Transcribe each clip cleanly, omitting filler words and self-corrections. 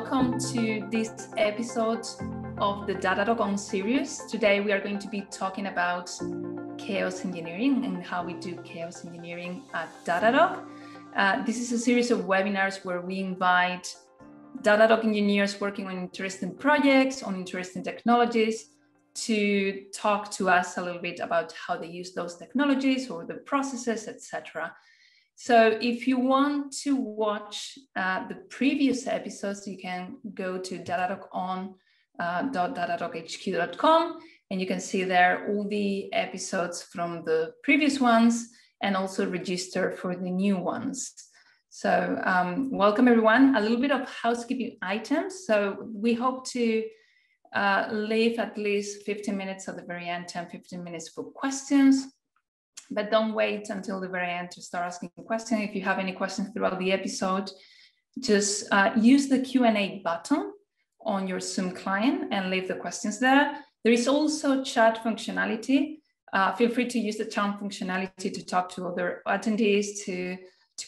Welcome to this episode of the Datadog on series. Today we are going to be talking about chaos engineering and how we do chaos engineering at Datadog. This is a series of webinars where we invite Datadog engineers working on interesting projects, on interesting technologies, to talk to us a little bit about how they use those technologies or the processes, etc. So if you want to watch the previous episodes, you can go to datadogon.datadoghq.com and you can see there all the episodes from the previous ones and also register for the new ones. So welcome everyone. A little bit of housekeeping items. So we hope to leave at least 15 minutes at the very end, 10-15 minutes for questions. But don't wait until the very end to start asking questions. If you have any questions throughout the episode, just use the Q&A button on your Zoom client and leave the questions there. There is also chat functionality. Feel free to use the chat functionality to talk to other attendees, to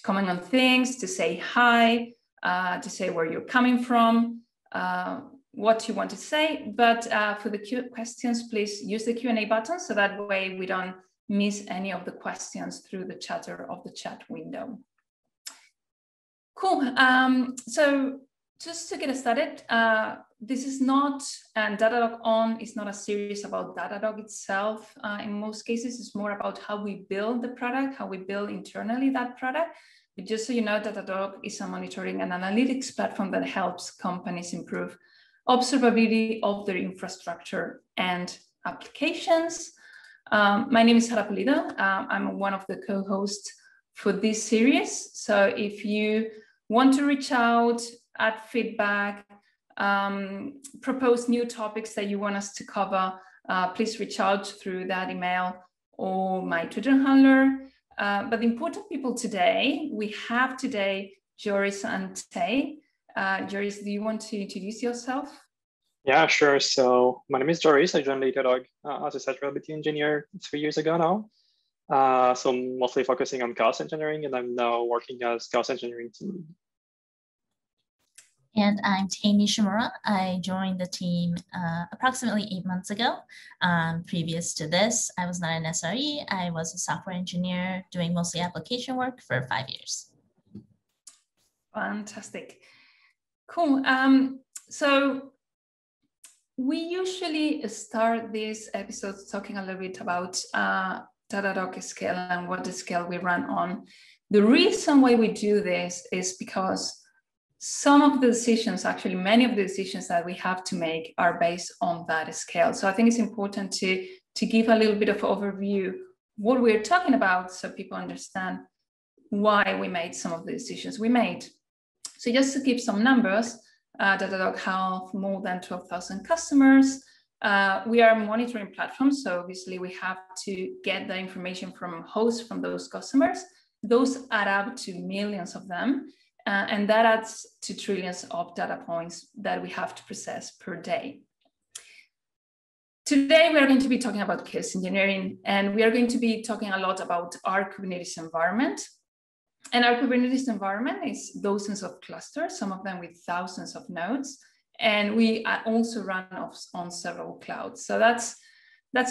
comment on things, to say hi, to say where you're coming from, what you want to say. But for the questions, please use the Q&A button so that way we don't miss any of the questions through the chatter of the chat window. Cool. So just to get us started, this is not, and Datadog On is not a series about Datadog itself. In most cases, it's more about how we build the product, how we build internally that product. But just so you know, Datadog is a monitoring and analytics platform that helps companies improve observability of their infrastructure and applications. My name is Ara Pulido. I'm one of the co-hosts for this series. So if you want to reach out, add feedback, propose new topics that you want us to cover, please reach out through that email or my Twitter handler. But the important people today, we have today Joris and Tay. Joris, do you want to introduce yourself? Yeah, sure. So my name is Joris. I joined Datadog as a Observability engineer 3 years ago now. So I'm mostly focusing on chaos engineering, and I'm now working as chaos engineering team. And I'm Tay Nishimura. I joined the team approximately 8 months ago. Previous to this, I was not an SRE. I was a software engineer doing mostly application work for 5 years. Fantastic. Cool. So we usually start these episodes talking a little bit about Datadog scale and what the scale we run on. The reason why we do this is because some of the decisions, actually many of the decisions that we have to make are based on that scale. So I think it's important to give a little bit of overview what we're talking about so people understand why we made some of the decisions we made. So just to give some numbers, Datadog have more than 12,000 customers. We are monitoring platforms, so obviously we have to get the information from hosts, from those customers. Those add up to millions of them, and that adds to trillions of data points that we have to process per day. Today, we are going to be talking about chaos engineering, and we are going to be talking a lot about our Kubernetes environment. And our Kubernetes environment is dozens of clusters, some of them with thousands of nodes. And we also run on several clouds. So that's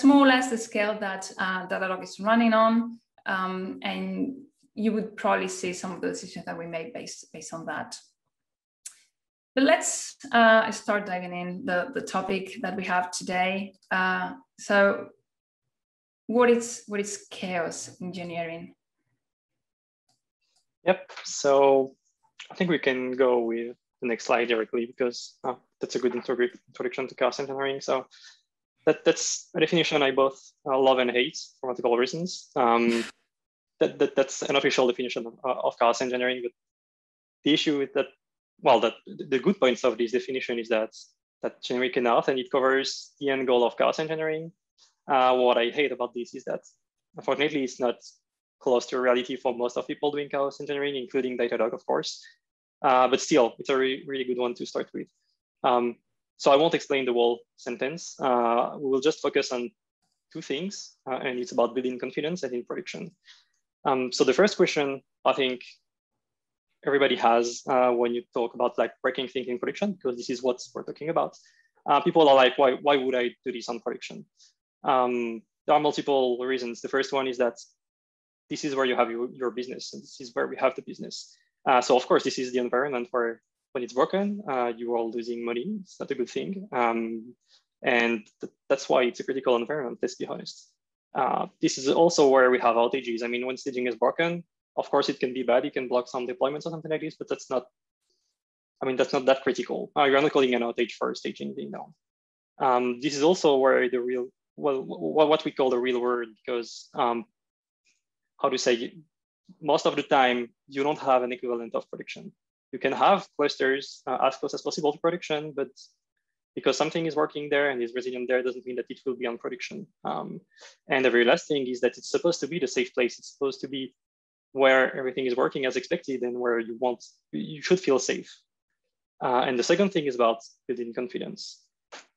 more or less the scale that Datadog is running on. And you would probably see some of the decisions that we made based on that. But let's start diving in the topic that we have today. So what is chaos engineering? Yep, so I think we can go with the next slide directly because that's a good introduction to chaos engineering. So that's a definition I both love and hate for multiple reasons. That's an official definition of chaos engineering. But the issue with that, well, the good points of this definition is that generic enough and it covers the end goal of chaos engineering. What I hate about this is that unfortunately it's not close to reality for most of people doing chaos engineering, including Datadog, of course. But still, it's a really good one to start with. So I won't explain the whole sentence. We will just focus on two things, and it's about building confidence and in production. So the first question, I think everybody has when you talk about like breaking things in production, because this is what we're talking about. People are like, why would I do this on production? There are multiple reasons. The first one is that this is where you have your business, and this is where we have the business. So of course, this is the environment where when it's broken, you are losing money. It's not a good thing. And that's why it's a critical environment, let's be honest. This is also where we have outages. I mean, when staging is broken, of course, it can be bad. You can block some deployments or something like this, but that's not, I mean, that's not that critical. You're not calling an outage for staging being down. This is also where the real, well, what we call the real world, because how to say, most of the time, you don't have an equivalent of production. You can have clusters as close as possible to production, but because something is working there and is resilient there doesn't mean that it will be on production. And the very last thing is that it's supposed to be the safe place. It's supposed to be where everything is working as expected and where you want, you should feel safe. And the second thing is about building confidence.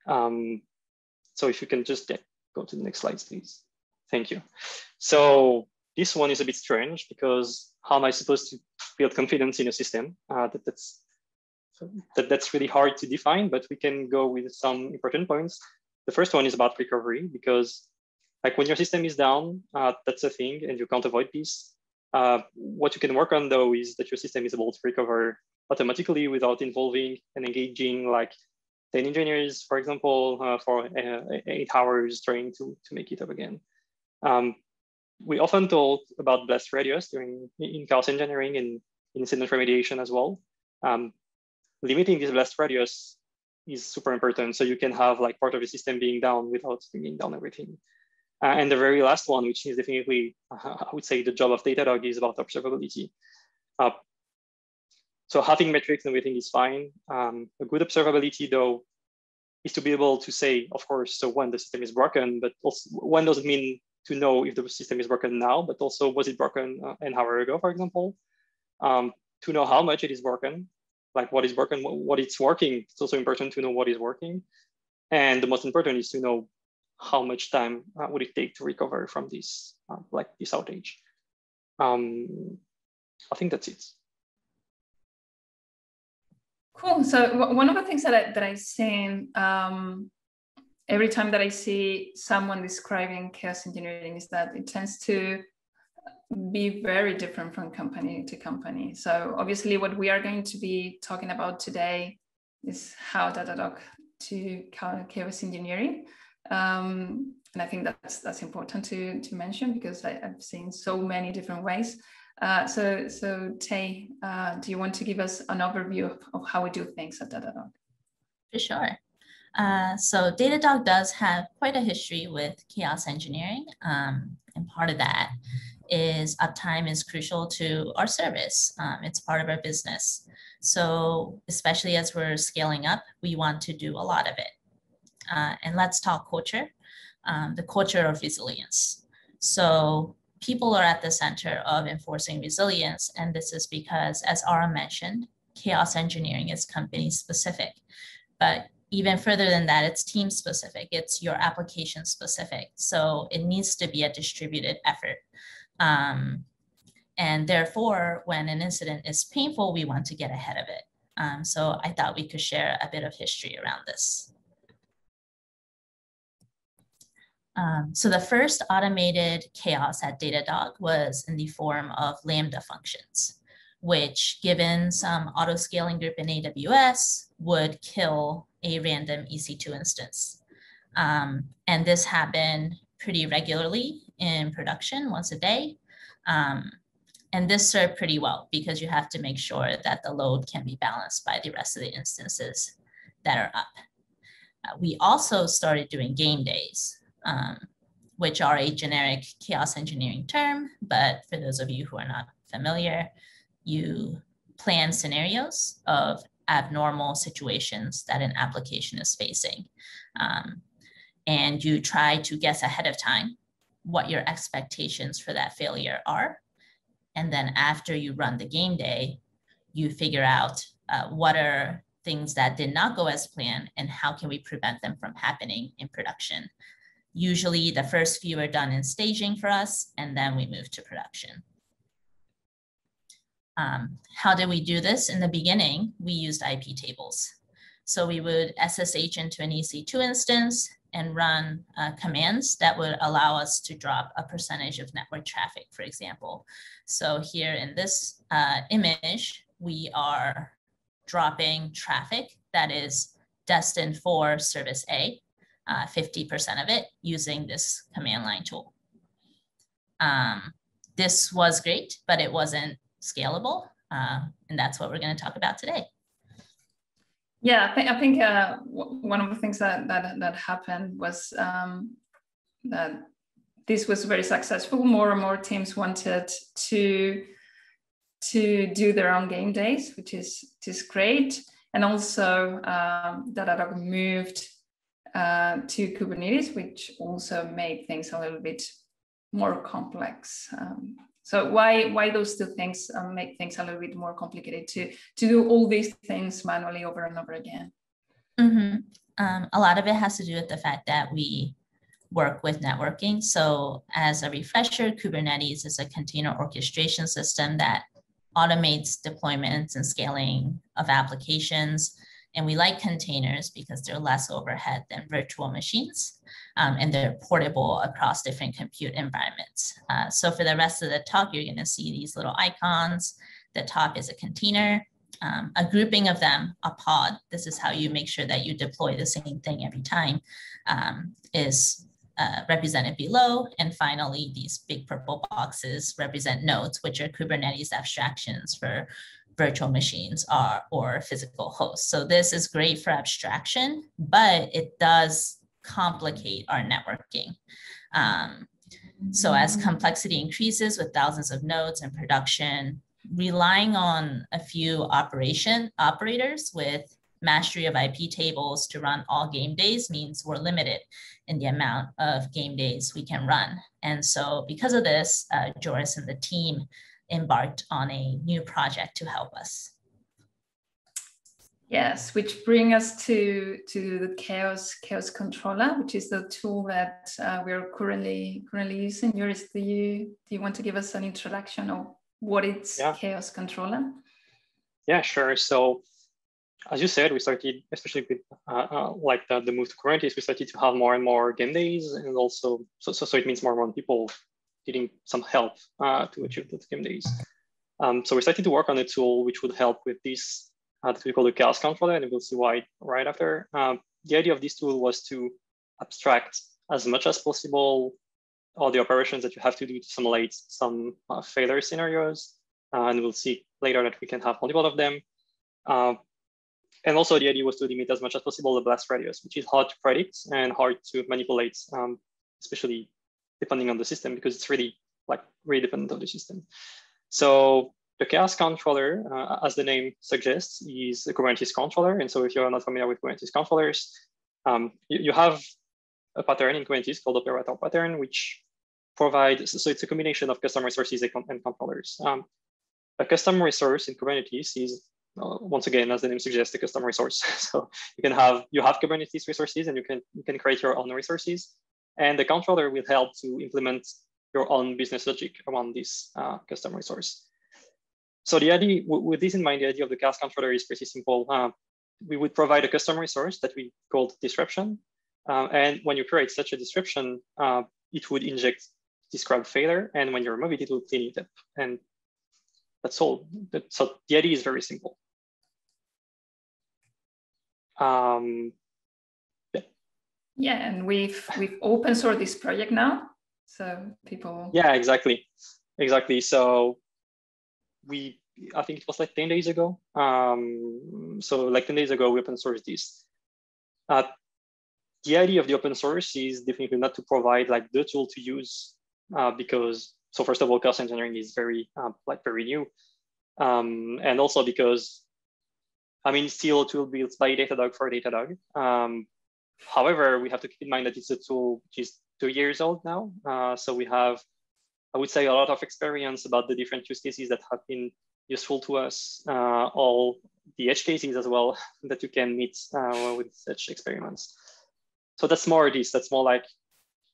So if you can just go to the next slide, please. Thank you. So this one is a bit strange because how am I supposed to build confidence in a system? That's really hard to define, but we can go with some important points. The first one is about recovery, because like when your system is down, that's a thing and you can't avoid this. What you can work on though is that your system is able to recover automatically without involving and engaging like 10 engineers, for example, for 8 hours trying to make it up again. We often talk about blast radius in chaos engineering and incident remediation as well. Limiting this blast radius is super important. So you can have like part of the system being down without bringing down everything. And the very last one, which is definitely, I would say the job of Datadog, is about observability. So having metrics and everything is fine. A good observability though, is to be able to say, of course, so when the system is broken, but also when doesn't mean to know if the system is broken now, but also was it broken an hour ago, for example, to know how much it is broken. Like what is broken, what it's working. It's also important to know what is working. And the most important is to know how much time would it take to recover from this, like this outage. I think that's it. Cool. So one of the things that I've seen every time that I see someone describing chaos engineering is that it tends to be very different from company to company. So obviously what we are going to be talking about today is how Datadog to chaos engineering. And I think that's important to mention because I've seen so many different ways. So Tay, do you want to give us an overview of how we do things at Datadog? For sure. So Datadog does have quite a history with chaos engineering. And part of that is uptime is crucial to our service. It's part of our business. So especially as we're scaling up, we want to do a lot of it. And let's talk culture, the culture of resilience. So people are at the center of enforcing resilience. And this is because, as Ara mentioned, chaos engineering is company specific. But even further than that, it's team specific. It's your application specific. So it needs to be a distributed effort. And therefore, when an incident is painful, we want to get ahead of it. So I thought we could share a bit of history around this. So the first automated chaos at Datadog was in the form of Lambda functions, which given some auto-scaling group in AWS would kill a random EC2 instance. And this happened pretty regularly in production once a day. And this served pretty well because you have to make sure that the load can be balanced by the rest of the instances that are up. We also started doing game days, which are a generic chaos engineering term. But for those of you who are not familiar, you plan scenarios of abnormal situations that an application is facing. And you try to guess ahead of time what your expectations for that failure are. And then after you run the game day, you figure out what are things that did not go as planned and how can we prevent them from happening in production. Usually the first few are done in staging for us, and then we move to production. How did we do this? In the beginning, we used IP tables. So we would SSH into an EC2 instance and run commands that would allow us to drop a percentage of network traffic, for example. So here in this image, we are dropping traffic that is destined for service A, 50% of it, using this command line tool. This was great, but it wasn't scalable. And that's what we're going to talk about today. Yeah, I think one of the things that happened was that this was very successful. More and more teams wanted to do their own game days, which is great. And also Datadog moved to Kubernetes, which also made things a little bit more complex. So why those two things make things a little bit more complicated to do all these things manually over and over again? Mm-hmm. A lot of it has to do with the fact that we work with networking. So as a refresher, Kubernetes is a container orchestration system that automates deployments and scaling of applications. And we like containers because they're less overhead than virtual machines, and they're portable across different compute environments. So for the rest of the talk, you're gonna see these little icons. The top is a container, a grouping of them, a pod. This is how you make sure that you deploy the same thing every time, is represented below. And finally, these big purple boxes represent nodes, which are Kubernetes abstractions for virtual machines or physical hosts. So this is great for abstraction, but it does complicate our networking. So as complexity increases with thousands of nodes in production, relying on a few operators with mastery of IP tables to run all game days means we're limited in the amount of game days we can run. And so because of this, Joris and the team embarked on a new project to help us. Yes, which brings us to the Chaos Controller, which is the tool that we're currently using. Joris, do you want to give us an introduction of what is Chaos Controller? Yeah, sure. So as you said, we started, especially with the move to Kubernetes, we started to have more and more game days, and also so it means more and more people needing some help to achieve those game days. So we started to work on a tool which would help with this, that we call the Chaos Controller, and we'll see why right after. The idea of this tool was to abstract as much as possible all the operations that you have to do to simulate some failure scenarios. And we'll see later that we can have multiple of them. And also the idea was to limit as much as possible the blast radius, which is hard to predict and hard to manipulate, especially depending on the system, because it's really dependent on the system. So the Chaos Controller, as the name suggests, is a Kubernetes controller. And so if you're not familiar with Kubernetes controllers, you have a pattern in Kubernetes called operator pattern, which provides, so it's a combination of custom resources and controllers. A custom resource in Kubernetes is, once again, as the name suggests, a custom resource. So you have Kubernetes resources, and you can create your own resources. And the controller will help to implement your own business logic around this custom resource. So the idea, with this in mind, the idea of the Chaos Controller is pretty simple. We would provide a custom resource that we called disruption. And when you create such a disruption, it would inject described failure. And when you remove it, it will clean it up. And that's all. So the idea is very simple. Yeah, and we've open sourced this project now, so people. Yeah, exactly. So I think it was 10 days ago. So 10 days ago, we open sourced this. The idea of the open source is definitely not to provide the tool to use, because so first of all, cost engineering is very new, and also because, still it will be built by Datadog for Datadog. However, we have to keep in mind that it's a tool which is 2 years old now. So we have, I would say, a lot of experience about the different use cases that have been useful to us, all the edge cases as well that you can meet with such experiments. So that's more like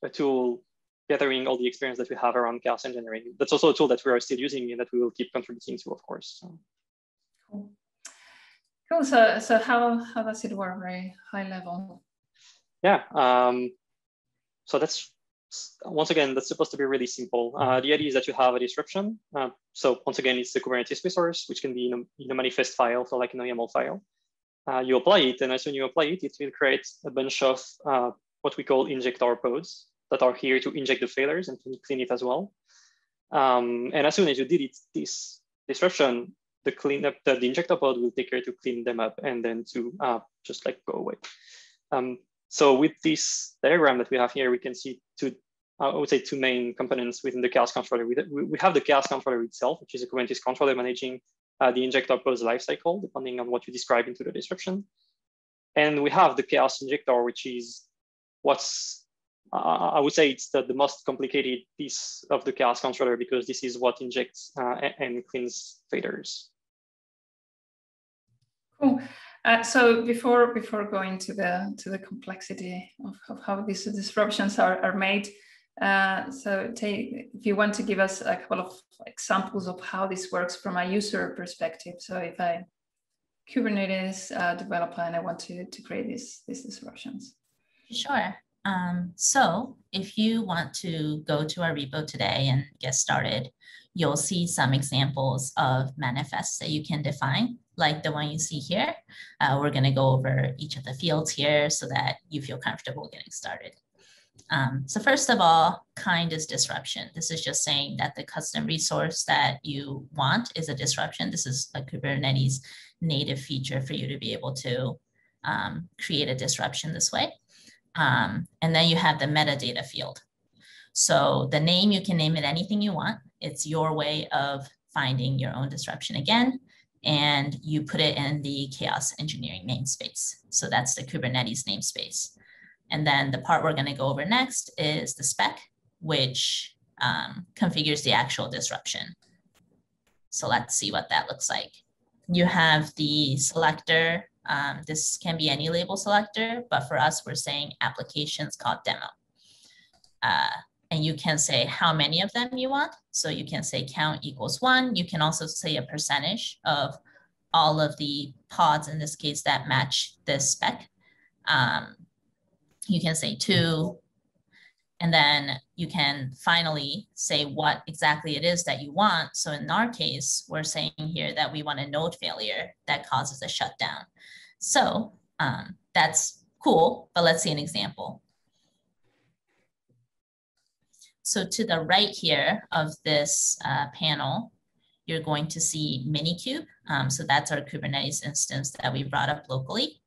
a tool gathering all the experience that we have around chaos engineering. That's also a tool that we are still using and that we will keep contributing to, of course. So. Cool. Cool. So how does it work, very high level? Yeah. So that's, once again, that's supposed to be really simple. The idea is that you have a disruption. So once again, it's the Kubernetes resource, which can be in a manifest file, so like an YAML file. You apply it, and as soon as you apply it, it will create a bunch of what we call injector pods that are here to inject the failures and clean it as well. And as soon as you did it, this disruption, the cleanup, the injector pod will take care to clean them up and then to just like go away. So with this diagram that we have here, we can see two, I would say two main components within the chaos controller. We have the chaos controller itself, which is a Kubernetes controller managing the injector pods lifecycle, depending on what you describe into the description. And we have the chaos injector, which is what's, I would say it's the most complicated piece of the chaos controller, because this is what injects and cleans failures. Cool. So before going to the complexity of how these disruptions are made, so Tay, if you want to give us a couple of examples of how this works from a user perspective. So if I Kubernetes developer and I want to create these disruptions. Sure. So if you want to go to our repo today and get started, you'll see some examples of manifests that you can define, like the one you see here. We're going to go over each of the fields here so that you feel comfortable getting started. So first of all, kind is disruption. This is just saying that the custom resource that you want is a disruption. This is a Kubernetes native feature for you to be able to create a disruption this way. And then you have the metadata field. So the name, you can name it anything you want. It's your way of finding your own disruption again. And you put it in the chaos engineering namespace. So that's the Kubernetes namespace. And then the part we're going to go over next is the spec, which configures the actual disruption. So let's see what that looks like. You have the selector. This can be any label selector, but for us, we're saying applications called demo. And you can say how many of them you want. So you can say count equals 1. You can also say a percentage of all of the pods, in this case, that match this spec. You can say 2. And then you can finally say what exactly it is that you want. So in our case, we're saying here that we want a node failure that causes a shutdown. So that's cool, but let's see an example. So to the right here of this panel, you're going to see Minikube. So that's our Kubernetes instance that we brought up locally.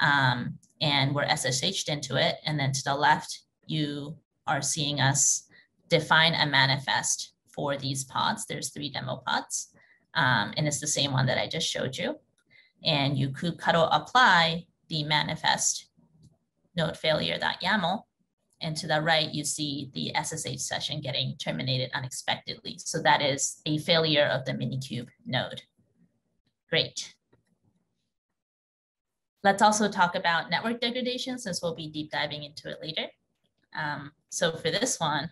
And we're SSH'd into it. And then to the left, you are seeing us define a manifest for these pods. There's 3 demo pods, and it's the same one that I just showed you. And you could kubectl apply the manifest node failure.yaml, and to the right, you see the SSH session getting terminated unexpectedly. So that is a failure of the Minikube node. Great. Let's also talk about network degradation, since we'll be deep diving into it later. So for this one,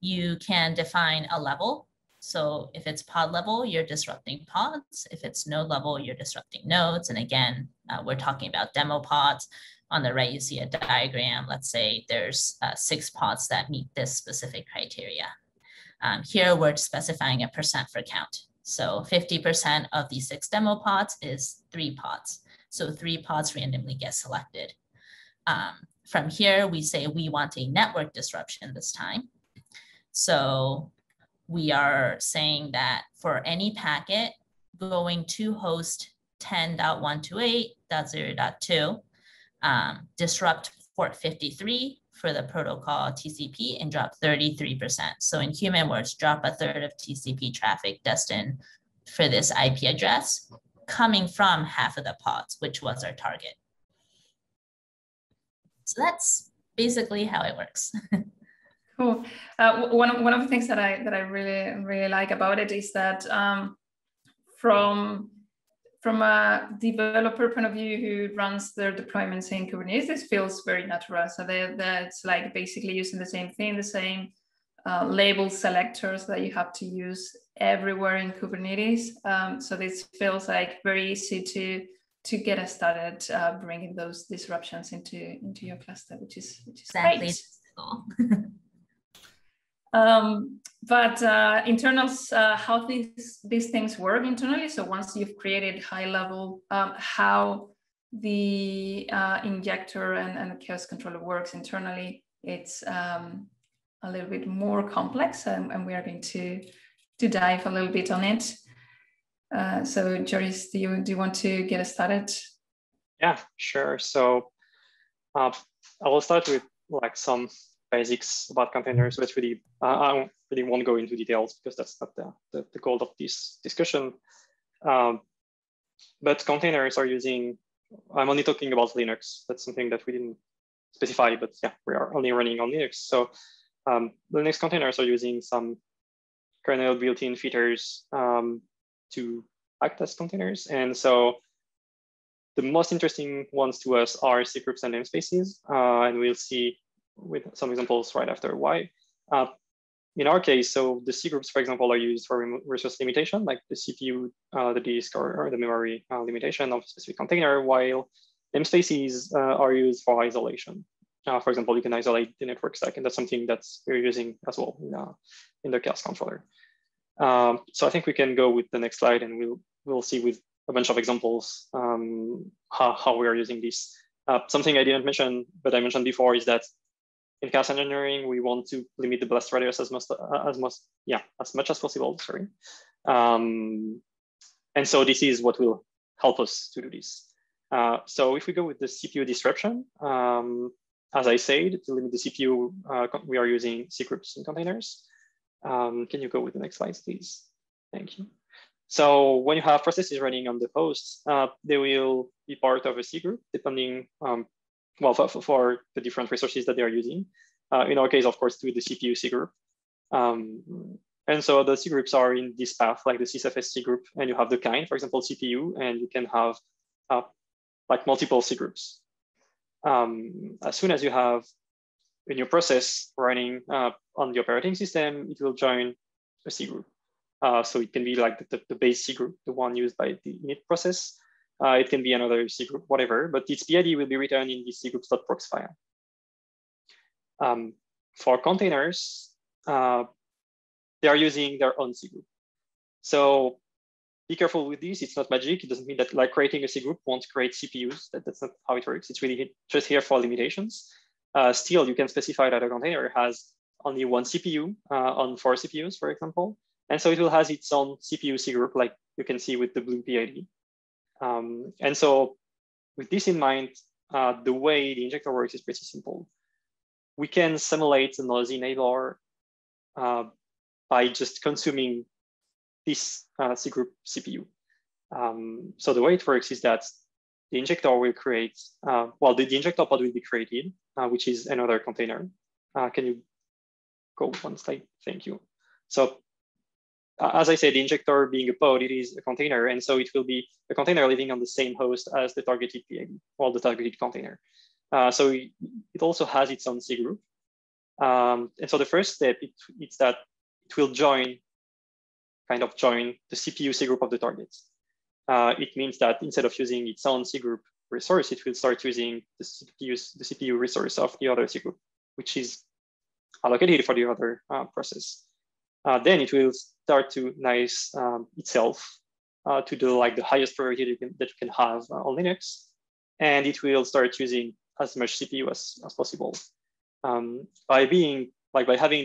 you can define a level. So if it's pod level, you're disrupting pods. If it's node level, you're disrupting nodes. And again, we're talking about demo pods. On the right, you see a diagram. Let's say there's 6 pods that meet this specific criteria. Here, we're specifying a % for count. So 50% of the 6 demo pods is 3 pods. So 3 pods randomly get selected. From here, we say we want a network disruption this time. So we are saying that for any packet going to host 10.128.0.2, disrupt port 53 for the protocol TCP and drop 33%. So in human words, drop a third of TCP traffic destined for this IP address coming from half of the pods, which was our target. So that's basically how it works. Cool. One of the things that I really like about it is that from from a developer point of view who runs their deployments in Kubernetes, feels very natural. So that's like basically using the same thing, the same label selectors that you have to use everywhere in Kubernetes. So this feels like very easy to get started bringing those disruptions into your cluster, which is exactly. Great. But internals, how these things work internally. So once you've created high level, how the injector and the chaos controller works internally, it's a little bit more complex, and we are going to dive a little bit on it. So Joris, do you want to get us started? Yeah, sure. So I will start with like some basics about containers, but really, I really won't go into details because that's not the goal of this discussion. But containers are I'm only talking about Linux. That's something that we didn't specify, but yeah, we are only running on Linux. So Linux containers are using some kernel built-in features to act as containers. And so the most interesting ones to us are cgroups and namespaces, and we'll see with some examples right after why. In our case, so the cgroups, for example, are used for resource limitation, like the CPU, the disk, or the memory limitation of a specific container, while namespaces are used for isolation. For example, you can isolate the network stack, and that's something that's we're using as well in the chaos controller. So I think we can go with the next slide, and we'll see with a bunch of examples how we are using this. Something I didn't mention, but I mentioned before, is that in chaos engineering, we want to limit the blast radius as much as possible. Sorry, and so this is what will help us to do this. So if we go with the CPU disruption, as I said, to limit the CPU, we are using cgroups in containers. Can you go with the next slide, please? Thank you. So when you have processes running on the hosts, they will be part of a cgroup depending. For the different resources that they are using. In our case, of course, to the CPU cgroup. And so the cgroups are in this path, like the sysfs cgroup, and you have the kind, for example, CPU, and you can have like multiple cgroups. As soon as you have a new process running on the operating system, it will join a cgroup. So it can be like the base cgroup, the one used by the init process. It can be another cgroup, whatever, but its PID will be written in the cgroups.proc file. For containers, they are using their own cgroup. So be careful with this. It's not magic. It doesn't mean that like creating a cgroup won't create CPUs. That's not how it works. It's really just here for limitations. Still, you can specify that a container has only one CPU on 4 CPUs, for example. And so it will have its own CPU cgroup, like you can see with the blue PID. And so with this in mind, the way the injector works is pretty simple. We can simulate a noisy neighbor by just consuming this cgroup CPU. So the way it works is that the injector will create, the injector pod will be created, which is another container. Can you go one slide? Thank you. So as I said, the injector being a pod, it is a container. And so it will be a container living on the same host as the targeted PID or the targeted container. So it also has its own cgroup. And so the first step is that it will join the CPU cgroup of the target. It means that instead of using its own cgroup resource, it will start using the CPU resource of the other cgroup, which is allocated for the other process. Then it will start to nice itself to the like the highest priority that you can have on Linux, and it will start using as much CPU as possible. By having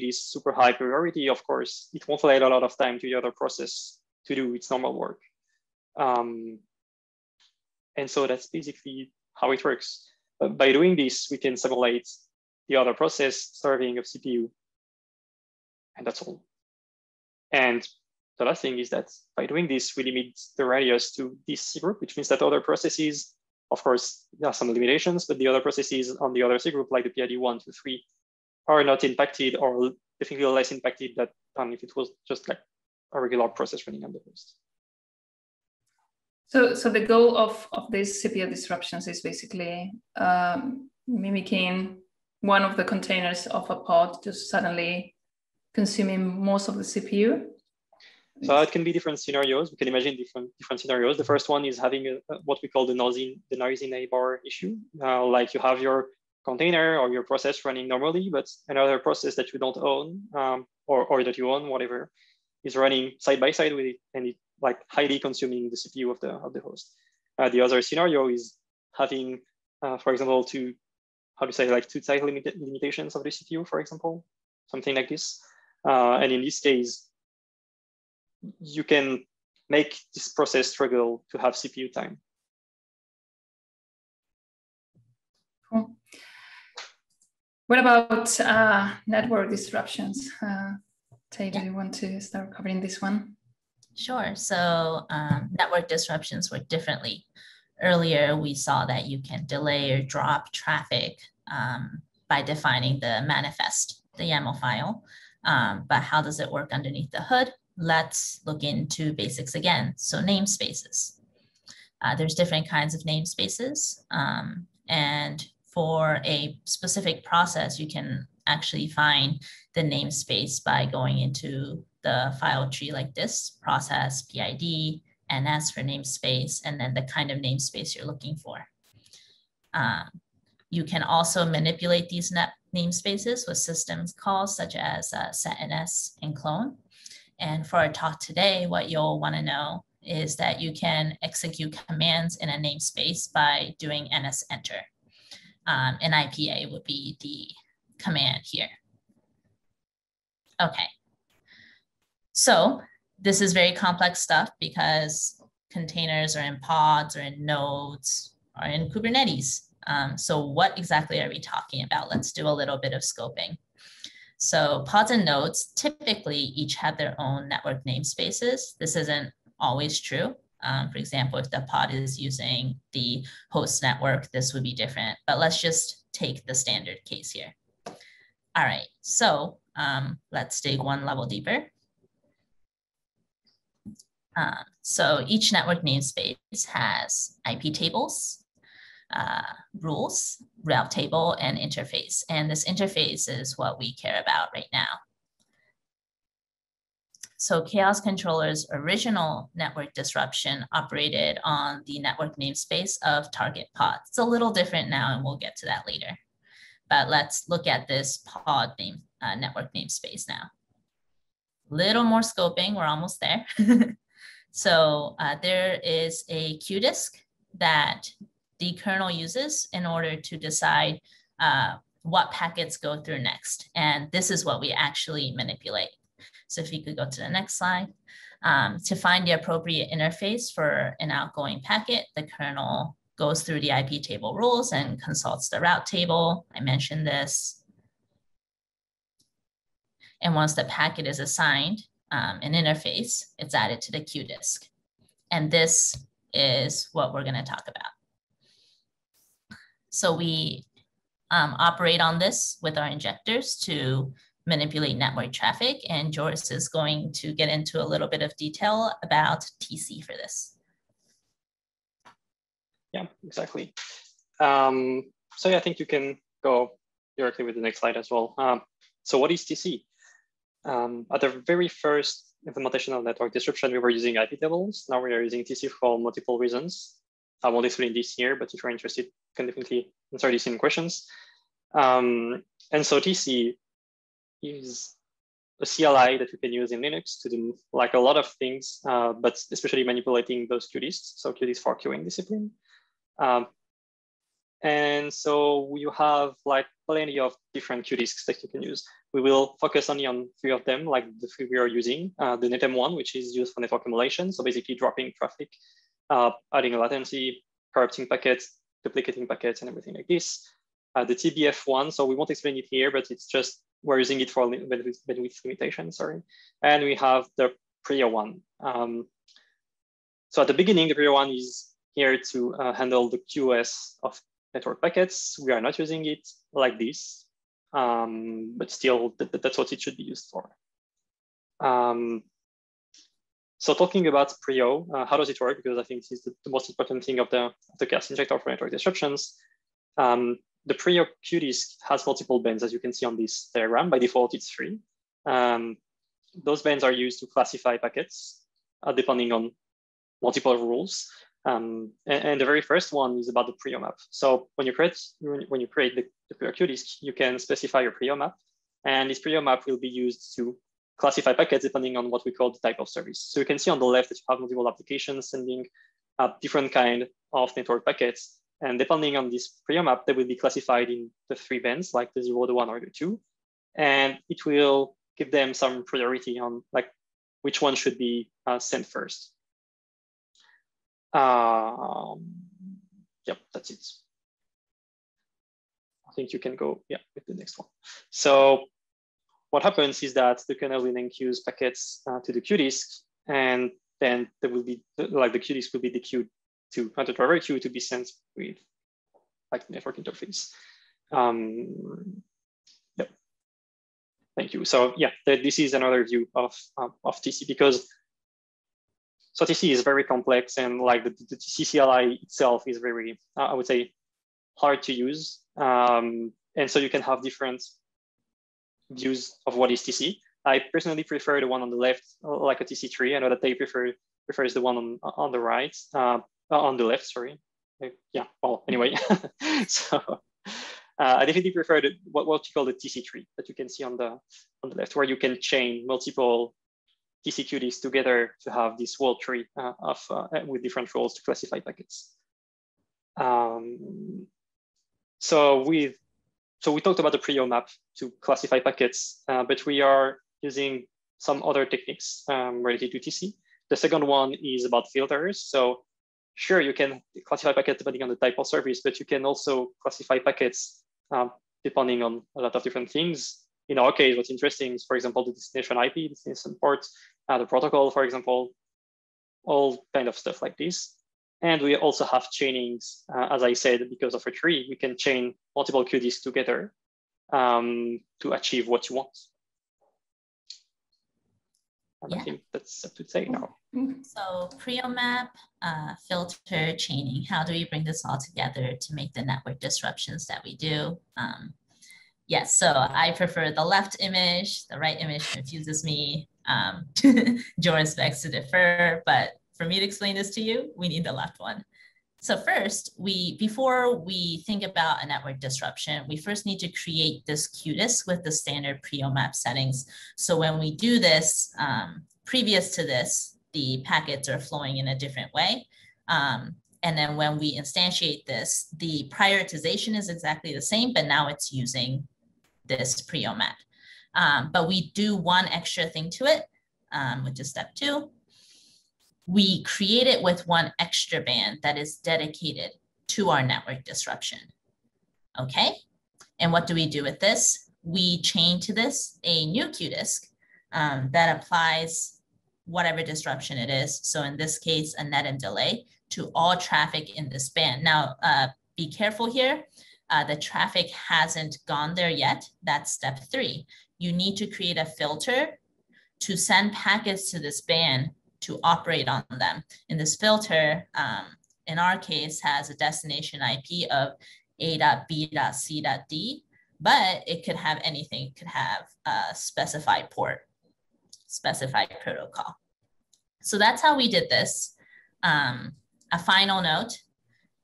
this super high priority, of course, it won't allow a lot of time to the other process to do its normal work. And so that's basically how it works. By doing this, we can simulate the other process serving of CPU, and that's all. And the last thing is that by doing this, we limit the radius to this cgroup, which means that other processes, of course, there are some limitations, but the other processes on the other cgroup, like the PID 1, 2, 3, are not impacted or definitely less impacted than if it was just like a regular process running on the host. So the goal of these CPU disruptions is basically mimicking one of the containers of a pod just suddenly consuming most of the CPU. So it can be different scenarios. We can imagine different scenarios. The first one is having what we call the noisy neighbor issue. Like you have your container or your process running normally, but another process that you don't own or that you own, whatever, is running side by side with it, and it like highly consuming the CPU of the host. The other scenario is having, for example, two tight limitations of the CPU, for example, something like this. And in this case, you can make this process struggle to have CPU time. Cool. What about network disruptions? Tay, do you want to start covering this one? Sure. So network disruptions work differently. Earlier, we saw that you can delay or drop traffic by defining the manifest, the YAML file. But how does it work underneath the hood? Let's look into basics again. So namespaces. There's different kinds of namespaces. And for a specific process, you can actually find the namespace by going into the file tree like this, process, PID, NS for namespace, and then the kind of namespace you're looking for. You can also manipulate these namespaces with systems calls such as setNS and clone. And for our talk today, what you'll want to know is that you can execute commands in a namespace by doing NS enter. And IPA would be the command here. Okay. So this is very complex stuff because containers are in pods or in nodes or in Kubernetes. So what exactly are we talking about? Let's do a little bit of scoping. So pods and nodes typically each have their own network namespaces. This isn't always true. For example, if the pod is using the host network, this would be different, but let's just take the standard case here. All right, so let's dig one level deeper. So each network namespace has IP tables, rules, route table, and interface. And this interface is what we care about right now. So Chaos Controller's original network disruption operated on the network namespace of target pod. It's a little different now, and we'll get to that later. But let's look at this pod name, network namespace now. Little more scoping, we're almost there. So there is a QDISC that the kernel uses in order to decide what packets go through next. And this is what we actually manipulate. So if you could go to the next slide. To find the appropriate interface for an outgoing packet, the kernel goes through the IP table rules and consults the route table. I mentioned this. And once the packet is assigned, an interface, it's added to the QDISC. And this is what we're going to talk about. So we operate on this with our injectors to manipulate network traffic, and Joris is going to get into a little bit of detail about TC for this. Yeah, exactly. So yeah, I think you can go directly with the next slide as well. So what is TC? At the very first implementation of network disruption, we were using IP tables. Now we are using TC for multiple reasons. I won't explain this here, but if you're interested, you can definitely answer this in questions. And so TC is a CLI that you can use in Linux to do like a lot of things, but especially manipulating those QDISCs. So QDISC for queuing discipline. And so you have like plenty of different QDISCs that you can use. We will focus only on three of them, like the three we are using. The Netem one, which is used for network emulation. So basically dropping traffic, adding latency, corrupting packets, duplicating packets, and everything like this. The TBF one, so we won't explain it here, but it's just, we're using it for bandwidth limitation, sorry. And we have the prio one. So at the beginning, the prio one is here to handle the QoS of network packets. We are not using it like this, but still that's what it should be used for. So talking about prio, how does it work? Because I think this is the most important thing of the chaos injector for network disruptions. The prio QDISC has multiple bins, as you can see on this diagram. By default, it's 3. Those bins are used to classify packets depending on multiple rules. And the very first one is about the prio map. So when you create the prio QDISC, you can specify your prio map, and this prio map will be used to classify packets depending on what we call the type of service. So you can see on the left that you have multiple applications sending different kind of network packets, and depending on this prio map, they will be classified in the 3 bins, like the 0, the 1, or the 2, and it will give them some priority on like which one should be sent first. Yep, that's it. I think you can go with the next one. So what happens is that the kernel will then queues packets to the QDISC, and then there will be like the QDISC will be the queue to the driver queue to be sent with like network interface. Yep. Thank you. So yeah, this is another view of TC, because so TC is very complex, and like the TC CLI itself is very, I would say, hard to use. And so you can have different views of what is TC. I personally prefer the one on the left, like a TC tree. I know that they prefers the one on the right, on the left, sorry. Yeah, well, anyway. So I definitely prefer what you call the TC tree that you can see on the left, where you can chain multiple TC QDISCs together to have this whole tree with different roles to classify packets. So we talked about the prio map to classify packets, but we are using some other techniques related to TC. The second one is about filters. So sure, you can classify packets depending on the type of service, but you can also classify packets depending on a lot of different things. In our case, what's interesting is, for example, the destination IP, destination port, the protocol, for example, all kind of stuff like this. And we also have chainings, as I said, because of a tree, we can chain multiple QDISCs together to achieve what you want. And I think that's up to Tay now. So prio map, filter, chaining, how do we bring this all together to make the network disruptions that we do? Yes, so I prefer the left image. The right image confuses me. Joris begs to differ, but for me to explain this to you, we need the left one. So first, before we think about a network disruption, we first need to create this QDISC with the standard prio map settings. So when we do this, previous to this, the packets are flowing in a different way. And then when we instantiate this, the prioritization is exactly the same, but now it's using this prio map. But we do one extra thing to it, which is step 2. We create it with one extra band that is dedicated to our network disruption. Okay, and what do we do with this? We chain to this a new QDISC that applies whatever disruption it is. So in this case, a Netem delay to all traffic in this band. Now, be careful here. The traffic hasn't gone there yet. That's step 3. You need to create a filter to send packets to this band to operate on them. And this filter, in our case, has a destination IP of a.b.c.d, but it could have anything. It could have a specified port, specified protocol. So that's how we did this. A final note,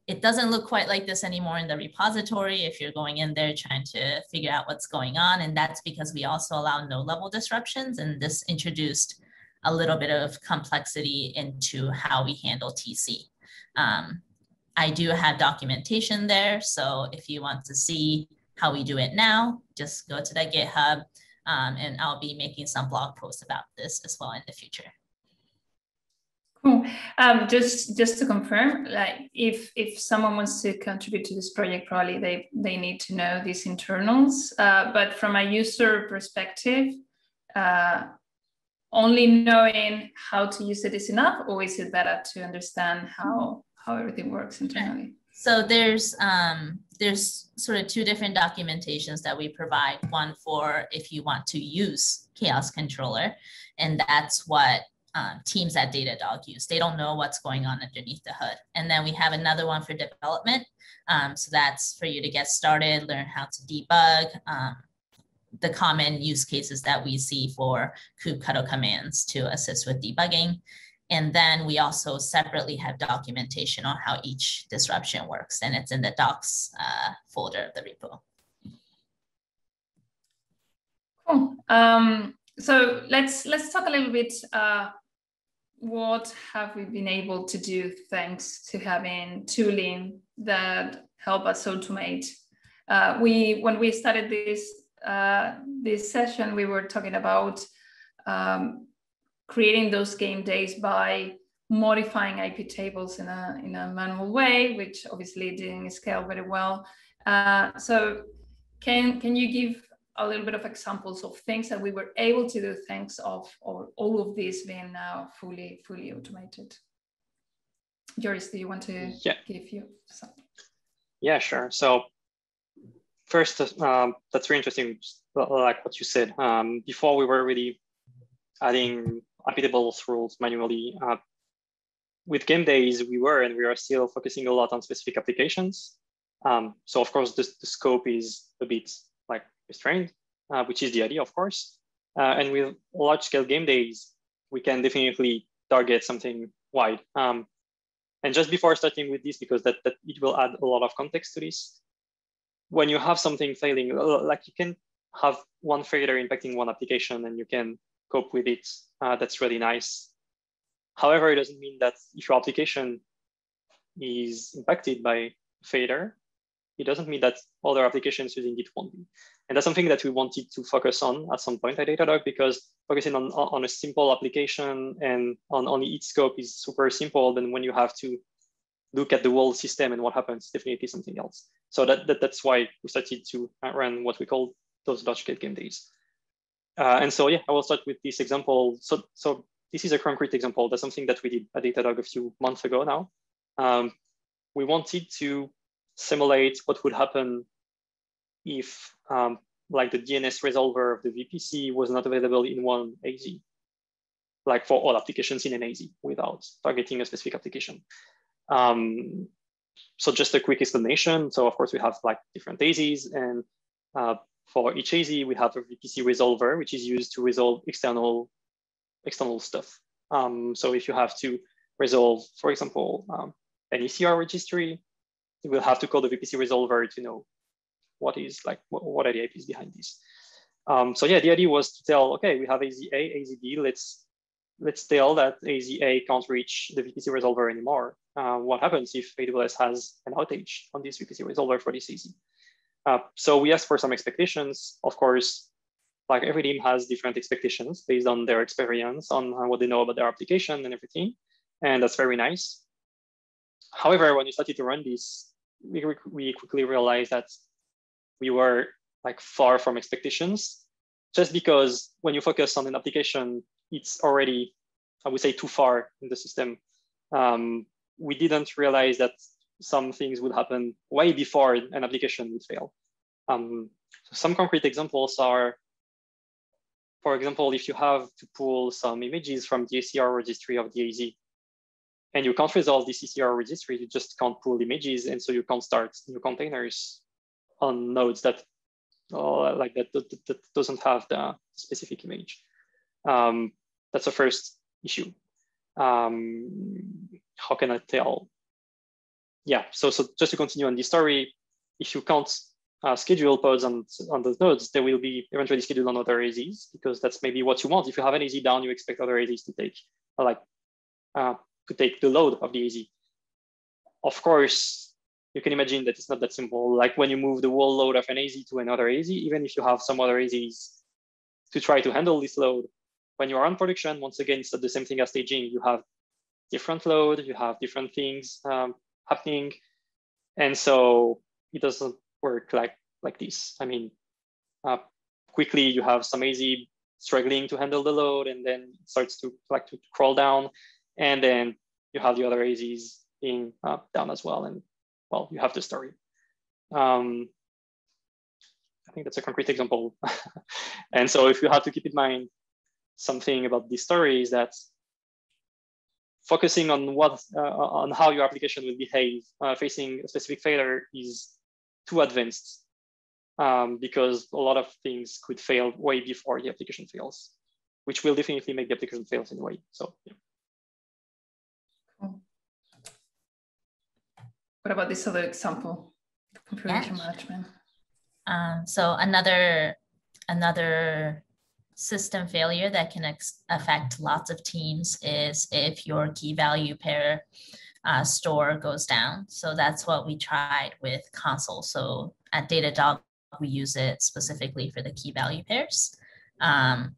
it doesn't look quite like this anymore in the repository if you're going in there trying to figure out what's going on. And that's because we also allow node-level disruptions, and this introduced a little bit of complexity into how we handle TC. I do have documentation there, so if you want to see how we do it now, just go to that GitHub, and I'll be making some blog posts about this as well in the future. Cool. Just to confirm, like if someone wants to contribute to this project, probably they need to know these internals. But from a user perspective, only knowing how to use it is enough, or is it better to understand how everything works internally? So there's sort of 2 different documentations that we provide. One for if you want to use Chaos Controller, and that's what teams at Datadog use. They don't know what's going on underneath the hood. And then we have another one for development. So that's for you to get started, learn how to debug the common use cases that we see for kubectl commands to assist with debugging. And then we also separately have documentation on how each disruption works, and it's in the docs folder of the repo. Cool. So let's talk a little bit what have we been able to do thanks to having tooling that help us automate. When we started this session, we were talking about creating those game days by modifying IP tables in a manual way, which obviously didn't scale very well. So can you give a little bit of examples of things that we were able to do thanks of or all of these being now fully automated? Joris, do you want to give you some? Yeah, sure. So first, that's really interesting, like what you said. Before we were really adding IP tables rules manually. With game days, we are still focusing a lot on specific applications. So of course, the scope is a bit like restrained, which is the idea, of course. And with large scale game days, we can definitely target something wide. And just before starting with this, because that it will add a lot of context to this, when you have something failing, like you can have one failure impacting one application and you can cope with it. That's really nice. However, it doesn't mean that if your application is impacted by failure, it doesn't mean that other applications using it won't be. And that's something that we wanted to focus on at some point at Datadog, because focusing on a simple application and on each scope is super simple. Then when you have to look at the whole system and what happens, definitely something else. So that's why we started to run what we call those large scale game days. And so, yeah, I will start with this example. So this is a concrete example. That's something that we did at Datadog a few months ago now. We wanted to simulate what would happen if like the DNS resolver of the VPC was not available in one AZ, like for all applications in an AZ without targeting a specific application. So just a quick explanation. So of course we have like different AZs, and for each AZ, we have a VPC resolver, which is used to resolve external stuff. So if you have to resolve, for example, an ECR registry, you will have to call the VPC resolver to know what are the IPs behind this. So yeah, the idea was to tell, okay, we have AZ A, AZ B, let's tell that AZ A can't reach the VPC resolver anymore. What happens if AWS has an outage on this VPC resolver for this AZ? So we asked for some expectations. Of course, like every team has different expectations based on their experience, on what they know about their application and everything. And that's very nice. However, when we started to run this, we quickly realized that we were like far from expectations, just because when you focus on an application, it's already, I would say, too far in the system. We didn't realize that some things would happen way before an application would fail. So some concrete examples are, for example, if you have to pull some images from the ACR registry of the AZ, and you can't resolve this ACR registry, you just can't pull images, and so you can't start new containers on nodes that doesn't have the specific image. That's the first issue. How can I tell? Yeah, so just to continue on this story, if you can't schedule pods on those nodes, they will be eventually scheduled on other AZs, because that's maybe what you want. If you have an AZ down, you expect other AZs to take the load of the AZ. Of course, you can imagine that it's not that simple. Like when you move the whole load of an AZ to another AZ, even if you have some other AZs to try to handle this load, when you are on production, once again, it's not the same thing as staging. You have different load, you have different things happening, and so it doesn't work like this. I mean, quickly you have some AZ struggling to handle the load, and then it starts to crawl down, and then you have the other AZs being down as well, and well, you have the story. I think that's a concrete example. And so if you have to keep in mind something about this story is that focusing on what on how your application will behave facing a specific failure is too advanced because a lot of things could fail way before the application fails, which will definitely make the application fails anyway. So, yeah. Cool. What about this other example, configuration management? So another system failure that can affect lots of teams is if your key value pair store goes down. So that's what we tried with Consul. So at Datadog, we use it specifically for the key value pairs. And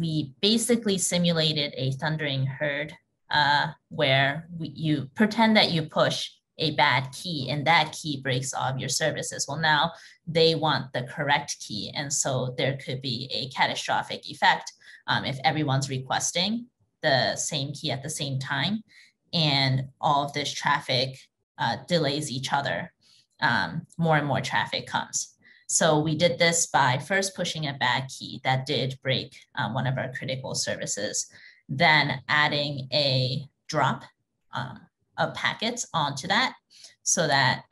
we basically simulated a thundering herd where you pretend that you push a bad key and that key breaks all of your services. Well, now they want the correct key. And so there could be a catastrophic effect if everyone's requesting the same key at the same time and all of this traffic delays each other. More and more traffic comes. So we did this by first pushing a bad key that did break one of our critical services, then adding a drop of packets onto that so that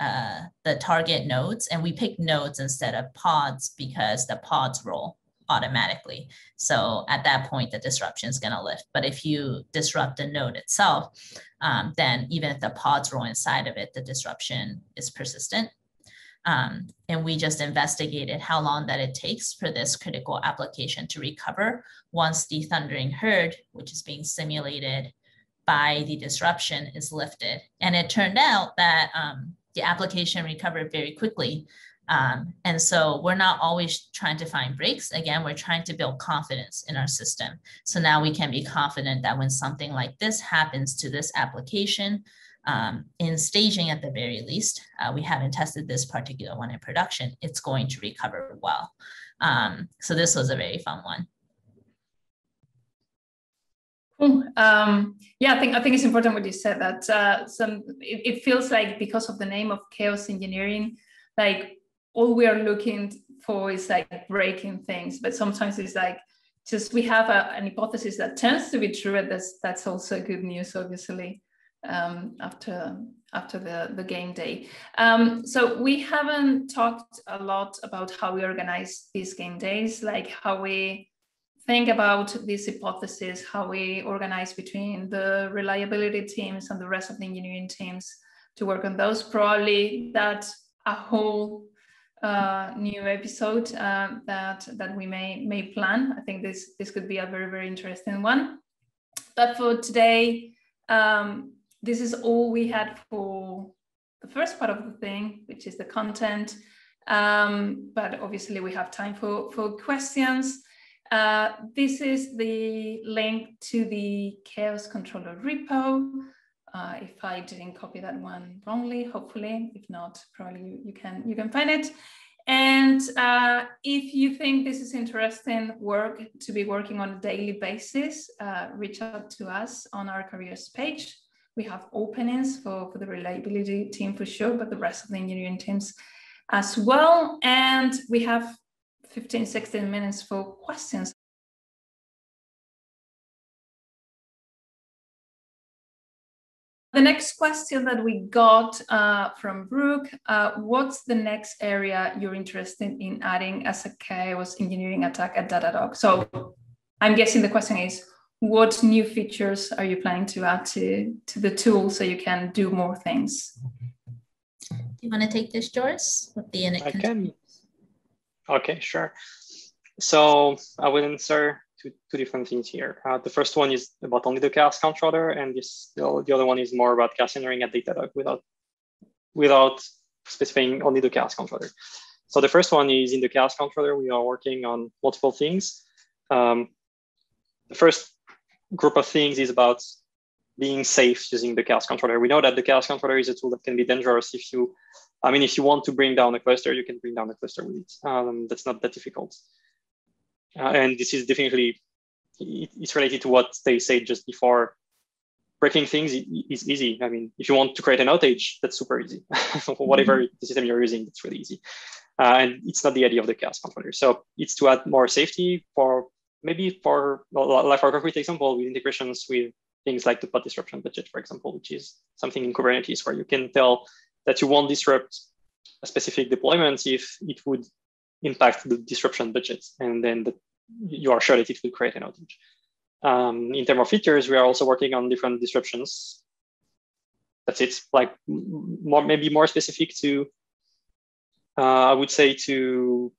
the target nodes, and we picked nodes instead of pods because the pods roll automatically. So at that point, the disruption is gonna lift. But if you disrupt the node itself, then even if the pods roll inside of it, the disruption is persistent. And we just investigated how long that it takes for this critical application to recover once the thundering herd, which is being simulated by the disruption, is lifted. And it turned out that the application recovered very quickly. And so we're not always trying to find breaks. Again, we're trying to build confidence in our system. So now we can be confident that when something like this happens to this application, in staging at the very least, we haven't tested this particular one in production, it's going to recover well. So this was a very fun one. Yeah, I think it's important what you said that it feels like because of the name of chaos engineering, like all we are looking for is like breaking things, but sometimes it's like just we have an hypothesis that tends to be true, and that's also good news, obviously, after the game day. So we haven't talked a lot about how we organize these game days, like how we think about this hypothesis, how we organize between the reliability teams and the rest of the engineering teams to work on those. Probably that's a whole new episode that we may plan. I think this could be a very, very interesting one. But for today, this is all we had for the first part of the thing, which is the content. But obviously we have time for questions. This is the link to the Chaos Controller repo. If I didn't copy that one wrongly, hopefully, if not, probably you can find it. And if you think this is interesting work to be working on a daily basis, reach out to us on our careers page. We have openings for the reliability team for sure, but the rest of the engineering teams as well. And we have 15, 16 minutes for questions. The next question that we got from Brooke, what's the next area you're interested in adding as a chaos engineering attack at Datadog? So I'm guessing the question is, what new features are you planning to add to the tool so you can do more things? Do you want to take this, Joris? I can. Okay, sure. So I will answer two different things here. The first one is about only the chaos controller, and the other one is more about chaos engineering at Datadog without specifying only the chaos controller. So the first one is in the chaos controller, we are working on multiple things. The first group of things is about being safe using the chaos controller. We know that the chaos controller is a tool that can be dangerous if you if you want to bring down a cluster, you can bring down a cluster with it. That's not that difficult. And this is definitely, it's related to what they said just before. Breaking things is easy. I mean, if you want to create an outage, that's super easy. Whatever system you're using, it's really easy. And it's not the idea of the chaos controller. So it's to add more safety for, maybe for, like for a concrete example, with integrations with things like the pod disruption budget, for example, which is something in Kubernetes where you can tell that you won't disrupt a specific deployment if it would impact the disruption budget, and then you are sure that it will create an outage. In terms of features, we are also working on different disruptions. That's it, like maybe more specific to, I would say, to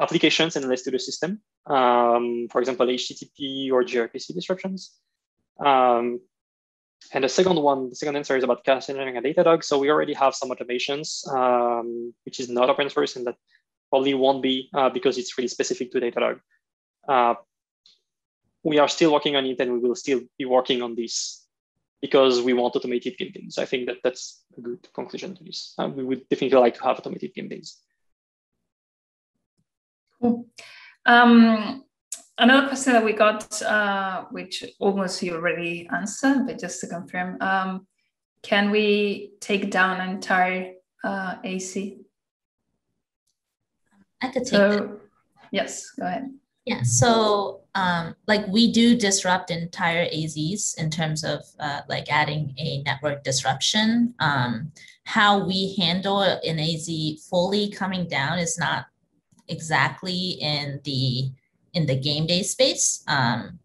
applications and less to the system. For example, HTTP or gRPC disruptions. And the second one, the second answer is about chaos engineering and Datadog. So we already have some automations, which is not open source, and that probably won't be because it's really specific to Datadog. We are still working on it, and we will still be working on this because we want automated game days. I think that that's a good conclusion to this. We would definitely like to have automated game days. Cool. Another question that we got, which almost you already answered, but just to confirm, can we take down an entire AC? I could take that. Yes, go ahead. Yeah, so like we do disrupt entire AZs in terms of like adding a network disruption. How we handle an AZ fully coming down is not exactly in the game day space.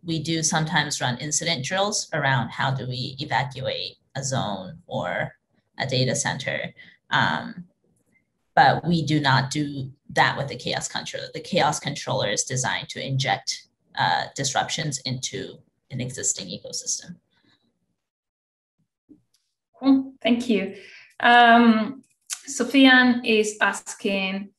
We do sometimes run incident drills around how do we evacuate a zone or a data center. But we do not do that with the chaos controller. The chaos controller is designed to inject disruptions into an existing ecosystem. Cool, thank you. Sofian is asking,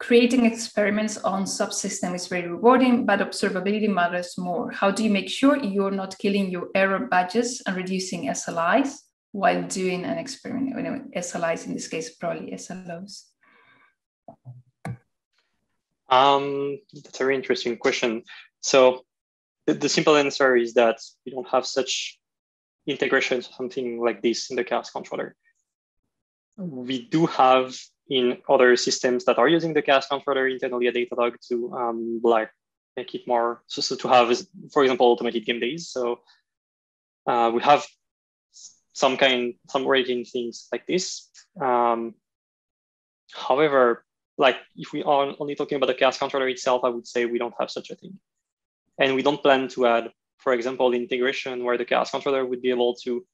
creating experiments on subsystem is very rewarding, but observability matters more. How do you make sure you're not killing your error badges and reducing SLIs while doing an experiment? Anyway, SLIs in this case, probably SLOs. That's a very interesting question. So the simple answer is that we don't have such integration, something like this in the chaos controller. We do have in other systems that are using the chaos controller internally at Datadog to like make it more, so to have, for example, automated game days. So we have some rating things like this. However, like if we are only talking about the chaos controller itself, I would say we don't have such a thing. And we don't plan to add, for example, integration where the chaos controller would be able to,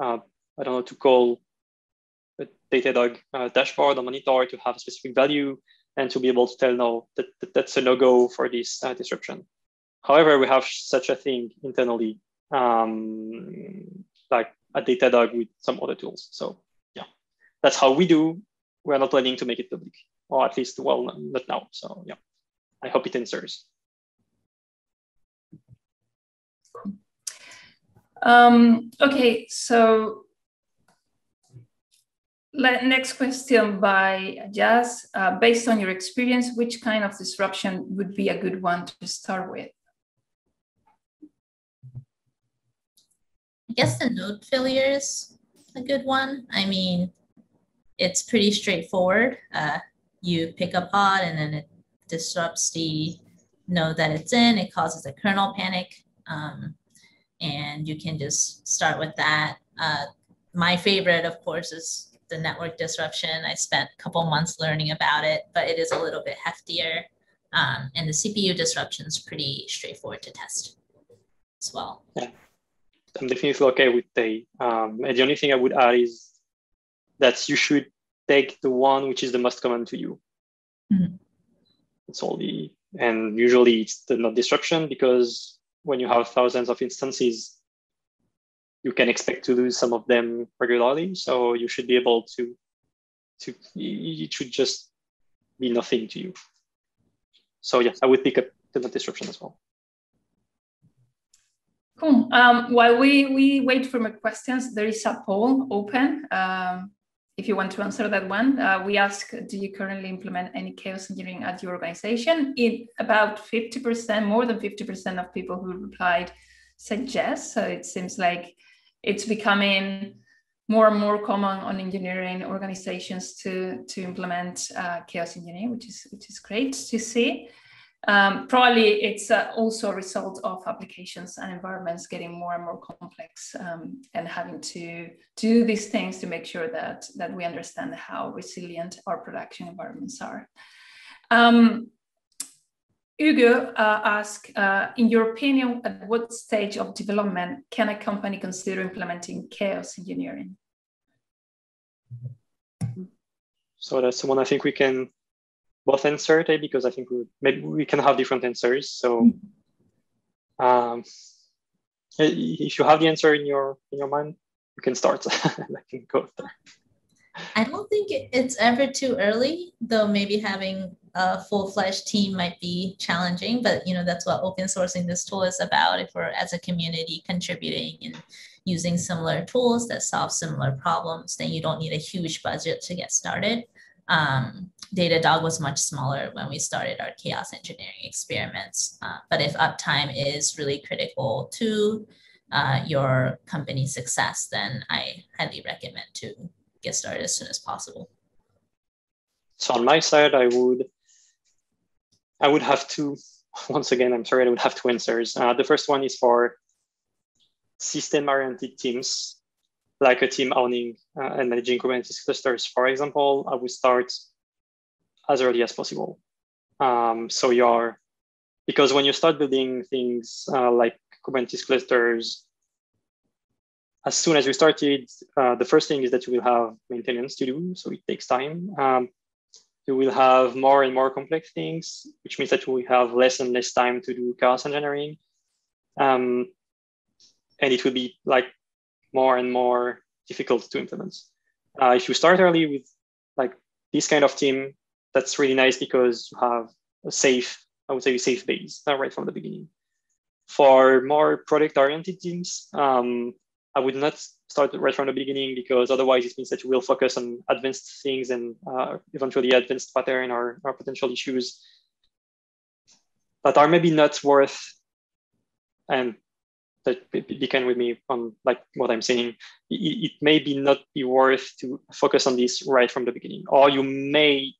I don't know, to call a Datadog dashboard or monitor to have a specific value and to be able to tell, no, that's a no-go for this disruption. However, we have such a thing internally, like a Datadog with some other tools. So yeah, that's how we do. We're not planning to make it public. Or at least, well, not now. So yeah, I hope it answers. Okay, so next question by Jazz. Based on your experience, which kind of disruption would be a good one to start with? I guess the node failure is a good one. I mean, it's pretty straightforward. You pick a pod and then it disrupts the node that it's in. It causes a kernel panic. And you can just start with that. My favorite, of course, is the network disruption. I spent a couple months learning about it, but it is a little bit heftier. And the CPU disruption is pretty straightforward to test as well. Yeah. I'm definitely okay with Tay. And the only thing I would add is that you should take the one which is the most common to you. Mm-hmm. It's only, and usually it's the node disruption, because when you have thousands of instances, you can expect to lose some of them regularly. So you should be able to it should just be nothing to you. So yeah, I would pick up the node disruption as well. Cool. While we wait for more questions, there is a poll open. If you want to answer that one, we ask, do you currently implement any chaos engineering at your organization? About 50%, more than 50% of people who replied said yes. So it seems like it's becoming more and more common on engineering organizations to implement chaos engineering, which is great to see. Probably it's also a result of applications and environments getting more and more complex and having to do these things to make sure that, we understand how resilient our production environments are. Hugo asks, in your opinion, at what stage of development can a company consider implementing chaos engineering? So that's one I think we can both answer, because I think maybe we can have different answers. So if you have the answer in your mind, you can start. I can go there. I don't think it's ever too early, though maybe having a full-fledged team might be challenging, but you know, that's what open sourcing this tool is about. If we're as a community contributing and using similar tools that solve similar problems, then you don't need a huge budget to get started. Datadog was much smaller when we started our chaos engineering experiments, but if uptime is really critical to your company's success, then I highly recommend to get started as soon as possible. So on my side, I would have two, once again, I'm sorry, I would have two answers. The first one is for system-oriented teams, like a team owning and managing Kubernetes clusters, for example. I would start as early as possible. So because when you start building things like Kubernetes clusters, as soon as you started, the first thing is that you will have maintenance to do, so it takes time. You will have more and more complex things, which means that you will have less and less time to do chaos engineering. And it will be like more and more difficult to implement. If you start early with like this kind of team, that's really nice because you have a safe, I would say, safe base right from the beginning. For more product-oriented teams, I would not start right from the beginning, because otherwise it means that you will focus on advanced things and eventually advanced pattern or potential issues that are maybe not worth, and that be kind with me on like what I'm saying, it may be not be worth to focus on this right from the beginning, or you may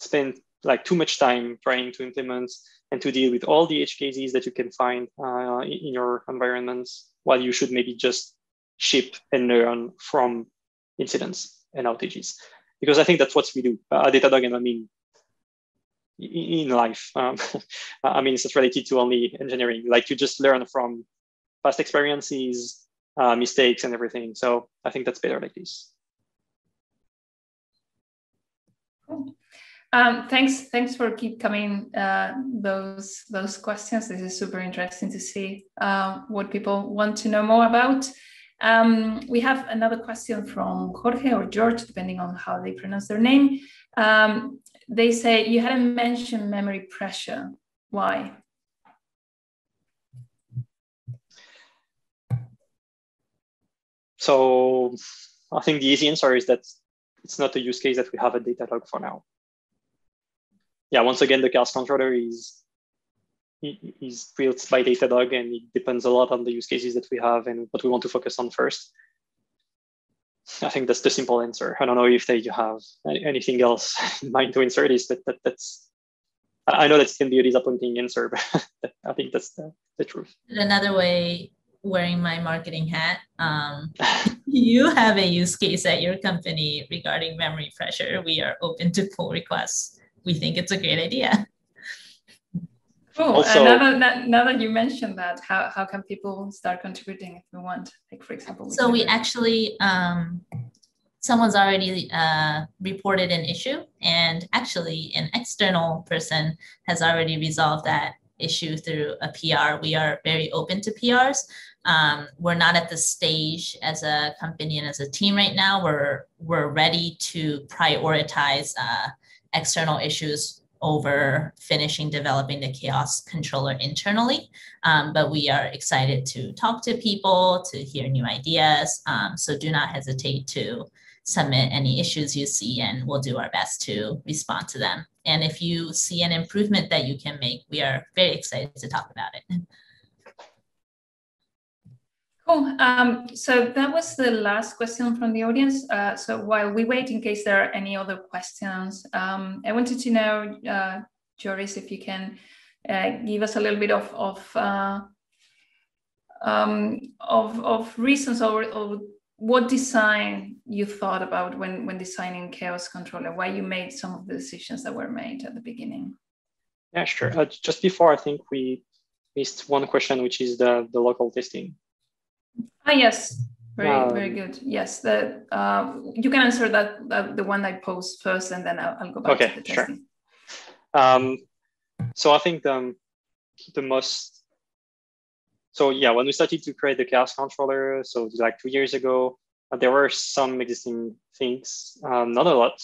spend like too much time trying to implement and to deal with all the edge cases that you can find in your environments, while you should maybe just ship and learn from incidents and outages, because I think that's what we do at Datadog, and I mean in life. I mean, it's related to only engineering. Like, you just learn from past experiences, mistakes, and everything. So I think that's better like this. Cool. Thanks for keep coming those questions. This is super interesting to see what people want to know more about. We have another question from Jorge or George, depending on how they pronounce their name. They say, you hadn't mentioned memory pressure. Why? So I think the easy answer is that it's not a use case that we have at Datadog for now. Yeah, once again, the chaos controller is built by Datadog, and it depends a lot on the use cases that we have and what we want to focus on first. I think that's the simple answer. I don't know if you have anything else in mind to insert this, but that's, I know that can be a disappointing answer, but I think that's the truth. Another way, wearing my marketing hat, you have a use case at your company regarding memory pressure, we are open to pull requests. We think it's a great idea. Cool. Also, now that you mentioned that, how can people start contributing if we want? Like, for example, so we actually, someone's already reported an issue, and actually an external person has already resolved that issue through a PR. We are very open to PRs. We're not at the stage as a company and as a team right now. We're ready to prioritize external issues over finishing developing the chaos controller internally, but we are excited to talk to people, to hear new ideas, so do not hesitate to submit any issues you see, and we'll do our best to respond to them. And if you see an improvement that you can make, we are very excited to talk about it. Cool. So that was the last question from the audience. So while we wait, in case there are any other questions, I wanted to know, Joris, if you can give us a little bit of reasons or what design you thought about when designing Chaos Controller, why you made some of the decisions that were made at the beginning. Yeah, sure. Just before, I think we missed one question, which is the local testing. Ah, yes. Very good. Yes, you can answer that the one I posed first, and then I'll go back to the testing. Sure. So I think when we started to create the Chaos Controller, so like 2 years ago, there were some existing things, not a lot,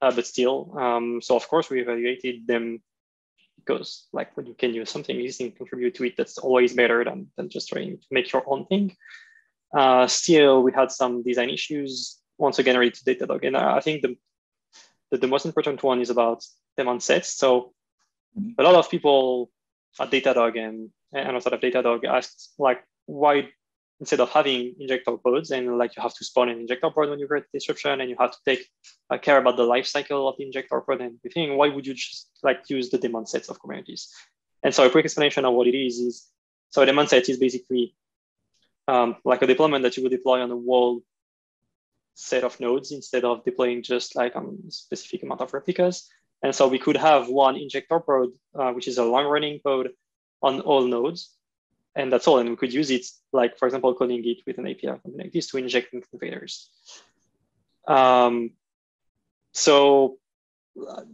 but still. So of course we evaluated them, because like when you can use something existing, contribute to it, that's always better than just trying to make your own thing. Still, we had some design issues, once again, related to Datadog. And I think the most important one is about daemon sets. So a lot of people at Datadog and outside of Datadog asked, like, why instead of having injector pods and like you have to spawn an injector pod when you create disruption and you have to take care about the lifecycle of the injector pod and everything, why would you just like use the daemon sets of Kubernetes? And so a quick explanation of what it is so a daemon set is basically like a deployment that you would deploy on a whole set of nodes instead of deploying just like on a specific amount of replicas. And so we could have one injector pod, which is a long running pod on all nodes, and that's all. And we could use it, like for example, calling it with an API or something like this to inject incubators. So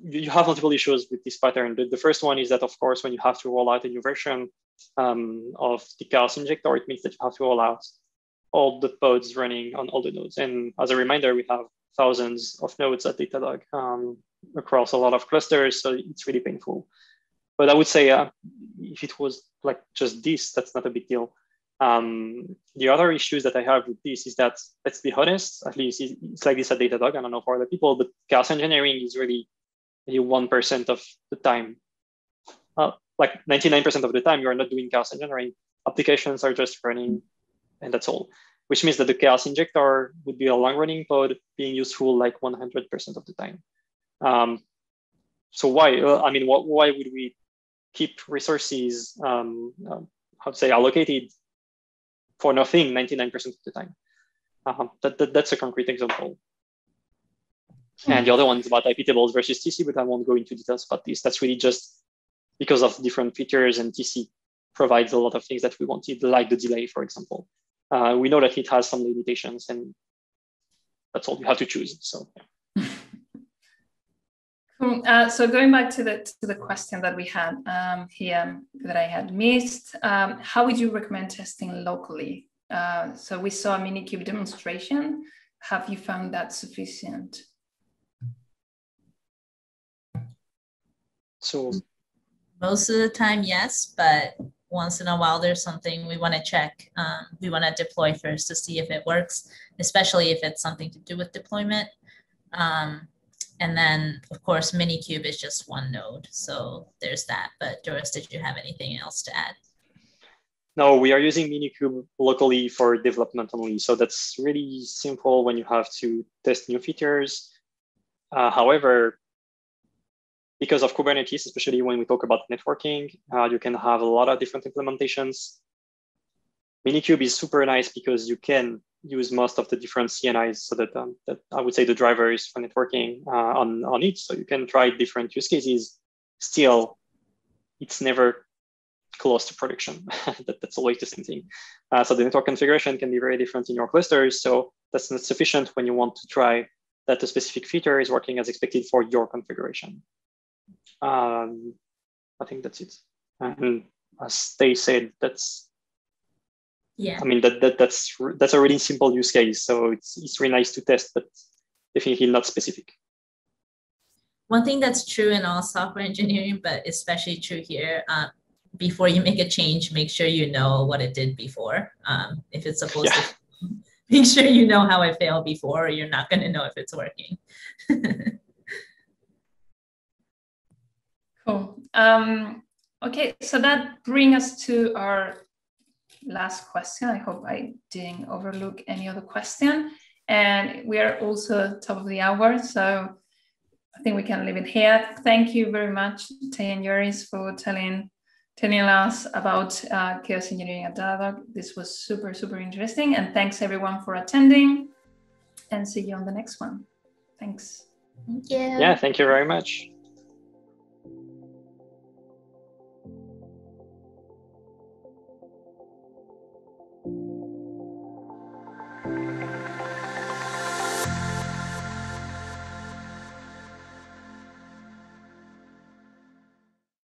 you have multiple issues with this pattern. The first one is that, of course, when you have to roll out a new version of the Chaos injector, it means that you have to roll out all the pods running on all the nodes. And as a reminder, we have thousands of nodes at Datadog across a lot of clusters, so it's really painful. But I would say if it was like just this, that's not a big deal. The other issues that I have with this is that, let's be honest, at least it's like this at Datadog, I don't know for other people, but chaos engineering is really 1% of the time. Like 99% of the time, you are not doing chaos engineering. Applications are just running, and that's all. Which means that the chaos injector would be a long-running pod being useful like 100% of the time. So why? I mean, why would we keep resources, allocated for nothing 99% of the time? That's a concrete example. And the other one is about IP tables versus TC, but I won't go into details about this. That's really just because of different features, and TC provides a lot of things that we wanted, like the delay, for example. We know that it has some limitations, and that's all you have to choose. So, cool. So going back to the question that we had here that I had missed, how would you recommend testing locally? So we saw a Minikube demonstration. Have you found that sufficient? So. Most of the time, yes, but once in a while, there's something we want to check. We want to deploy first to see if it works, especially if it's something to do with deployment. And then, of course, Minikube is just one node. So there's that. But Joris, did you have anything else to add? No, we are using Minikube locally for development only. So that's really simple when you have to test new features. However, because of Kubernetes, especially when we talk about networking, you can have a lot of different implementations. Minikube is super nice because you can use most of the different CNIs, so that I would say the drivers for networking on it. So you can try different use cases. Still, it's never close to production. That's always the same thing. So the network configuration can be very different in your clusters. So that's not sufficient when you want to try that the specific feature is working as expected for your configuration. I think that's it. And as they said, that's a really simple use case. So it's really nice to test, but definitely not specific. One thing that's true in all software engineering, but especially true here, before you make a change, make sure you know what it did before. If it's supposed to, make sure you know how it failed before, or you're not going to know if it's working. Cool. Okay, so that brings us to our last question. I hope I didn't overlook any other question. And we are also top of the hour, so I think we can leave it here. Thank you very much, Tay and Joris, for telling telling us about chaos engineering at Datadog. This was super, super interesting. And thanks everyone for attending, and see you on the next one. Thanks. Thank you. Yeah, thank you very much.